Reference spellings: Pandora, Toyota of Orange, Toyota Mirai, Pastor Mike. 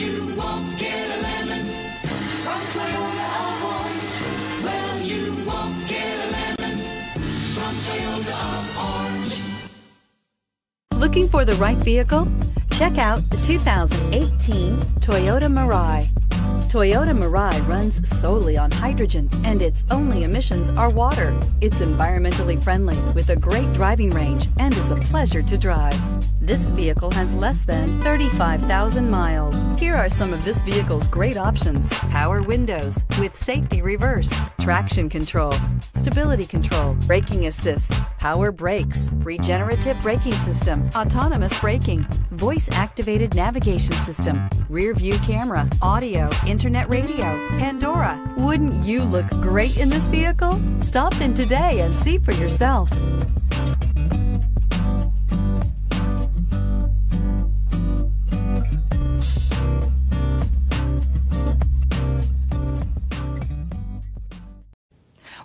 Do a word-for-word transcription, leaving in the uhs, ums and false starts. you won't get a lemon from Toyota of Orange. Well, you won't get a lemon from Toyota of Orange. Looking for the right vehicle? Check out the two thousand eighteen Toyota Mirai. Toyota Mirai runs solely on hydrogen, and its only emissions are water. It's environmentally friendly with a great driving range and is a pleasure to drive. This vehicle has less than thirty-five thousand miles. Here are some of this vehicle's great options: power windows with safety reverse, traction control, stability control, braking assist, power brakes, regenerative braking system, autonomous braking, voice activated navigation system, rear view camera, audio, internet radio, Pandora. Wouldn't you look great in this vehicle? Stop in today and see for yourself.